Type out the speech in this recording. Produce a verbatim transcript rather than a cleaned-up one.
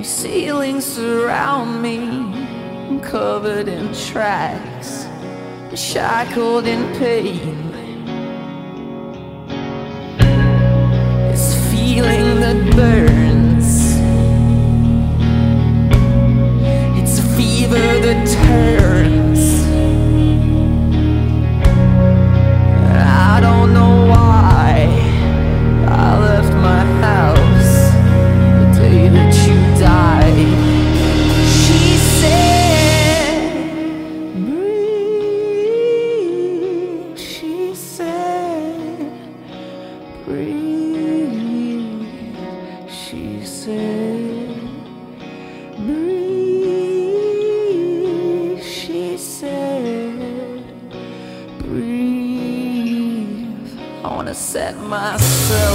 Your ceilings surround me, I'm covered in tracks, shackled in pain. It's a feeling that burns, it's a fever that turns. I don't know why I left my house the day that you died. She said, breathe. She said, breathe. She said, breathe. She said, breathe. I wanna set myself